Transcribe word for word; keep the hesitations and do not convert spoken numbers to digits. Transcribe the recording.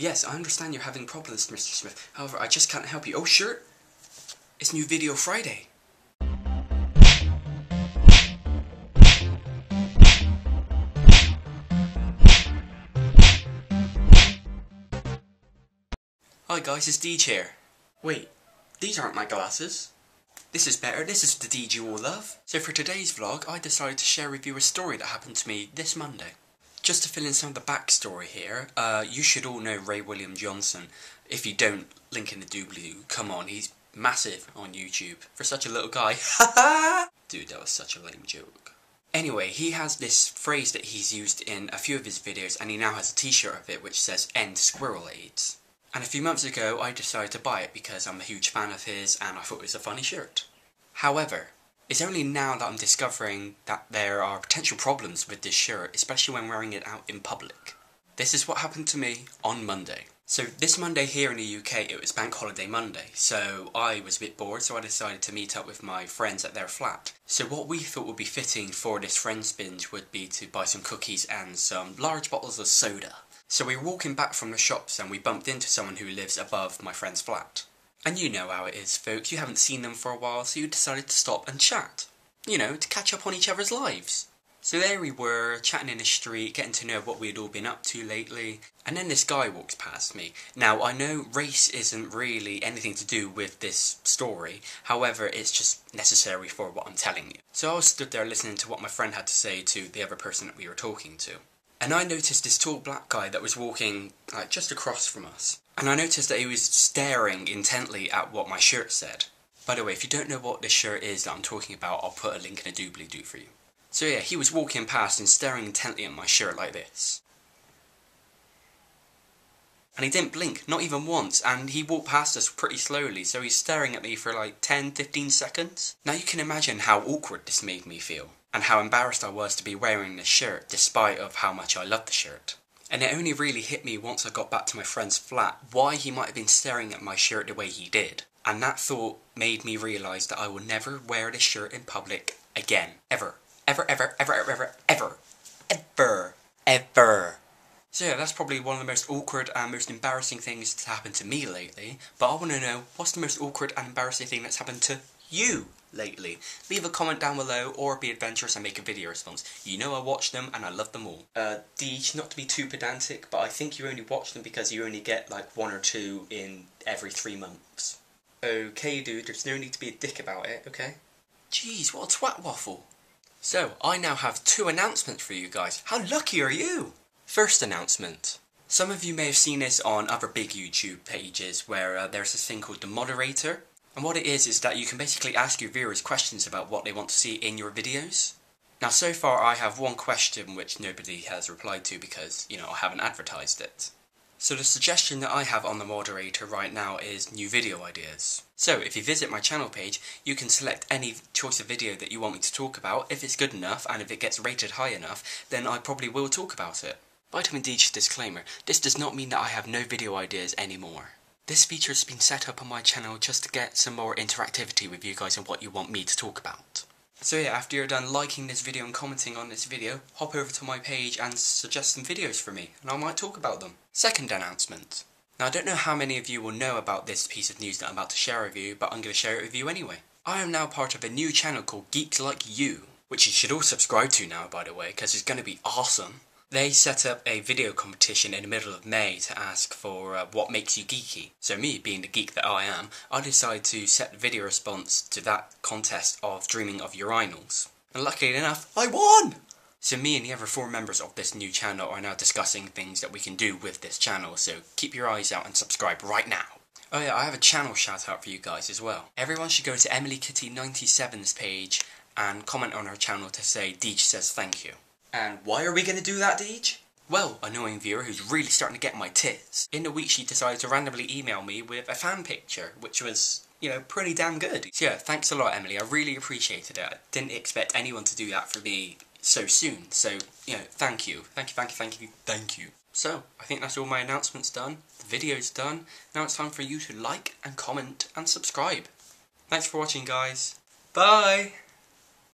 Yes, I understand you're having problems, Mister Smith. However, I just can't help you. Oh, sure. It's New Video Friday. Hi guys, it's Deej here. Wait, these aren't my glasses. This is better, this is the Deej you all love. So for today's vlog, I decided to share with you a story that happened to me this Monday. Just to fill in some of the backstory here, uh, you should all know Ray William Johnson. If you don't, link in the doobly-doo, come on, he's massive on YouTube. For such a little guy, haha! Dude, that was such a lame joke. Anyway, he has this phrase that he's used in a few of his videos, and he now has a t-shirt of it which says, "End Squirrel Aids." And a few months ago, I decided to buy it because I'm a huge fan of his and I thought it was a funny shirt. However, it's only now that I'm discovering that there are potential problems with this shirt, especially when wearing it out in public. This is what happened to me on Monday. So this Monday here in the U K, it was Bank Holiday Monday, so I was a bit bored, so I decided to meet up with my friends at their flat. So what we thought would be fitting for this friends binge would be to buy some cookies and some large bottles of soda. So we were walking back from the shops and we bumped into someone who lives above my friend's flat. And you know how it is, folks, you haven't seen them for a while, so you decided to stop and chat. You know, to catch up on each other's lives. So there we were, chatting in the street, getting to know what we had all been up to lately. And then this guy walks past me. Now, I know race isn't really anything to do with this story, however, it's just necessary for what I'm telling you. So I was stood there listening to what my friend had to say to the other person that we were talking to. And I noticed this tall black guy that was walking like just across from us. And I noticed that he was staring intently at what my shirt said. By the way, if you don't know what this shirt is that I'm talking about, I'll put a link in a doobly-doo for you. So yeah, he was walking past and staring intently at my shirt like this. And he didn't blink, not even once, and he walked past us pretty slowly, so he's staring at me for like ten, fifteen seconds. Now you can imagine how awkward this made me feel. And how embarrassed I was to be wearing this shirt, despite of how much I loved the shirt. And it only really hit me once I got back to my friend's flat, why he might have been staring at my shirt the way he did. And that thought made me realise that I will never wear this shirt in public again. Ever. Ever, ever, ever, ever, ever, ever. Ever. Ever. So yeah, that's probably one of the most awkward and most embarrassing things that's happened to me lately. But I want to know, what's the most awkward and embarrassing thing that's happened to you lately? Leave a comment down below or be adventurous and make a video response. You know I watch them and I love them all. Uh, Deej, not to be too pedantic, but I think you only watch them because you only get like one or two in every three months. Okay dude, there's no need to be a dick about it, okay? Jeez, what a twat waffle. So, I now have two announcements for you guys. How lucky are you? First announcement. Some of you may have seen this on other big YouTube pages where uh, there's this thing called the moderator. And what it is, is that you can basically ask your viewers questions about what they want to see in your videos. Now so far I have one question which nobody has replied to because, you know, I haven't advertised it. So the suggestion that I have on the moderator right now is new video ideas. So if you visit my channel page, you can select any choice of video that you want me to talk about. If it's good enough and if it gets rated high enough, then I probably will talk about it. Vitamin Deej's disclaimer, this does not mean that I have no video ideas anymore. This feature has been set up on my channel just to get some more interactivity with you guys and what you want me to talk about. So yeah, after you're done liking this video and commenting on this video, hop over to my page and suggest some videos for me, and I might talk about them. Second announcement. Now I don't know how many of you will know about this piece of news that I'm about to share with you, but I'm going to share it with you anyway. I am now part of a new channel called Geeks Like You, which you should all subscribe to now, by the way, because it's going to be awesome. They set up a video competition in the middle of May to ask for uh, what makes you geeky. So me, being the geek that I am, I decided to set the video response to that contest of dreaming of urinals. And luckily enough, I won! So me and the other four members of this new channel are now discussing things that we can do with this channel, so keep your eyes out and subscribe right now. Oh yeah, I have a channel shout out for you guys as well. Everyone should go to Emily Kitty ninety-seven's page and comment on her channel to say Deej says thank you. And why are we going to do that, Deej? Well, annoying viewer who's really starting to get my tits. In the week she decided to randomly email me with a fan picture, which was, you know, pretty damn good. So yeah, thanks a lot, Emily. I really appreciated it. I didn't expect anyone to do that for me so soon. So, you know, thank you. Thank you, thank you, thank you, thank you. So, I think that's all my announcements done. The video's done. Now it's time for you to like and comment and subscribe. Thanks for watching, guys. Bye!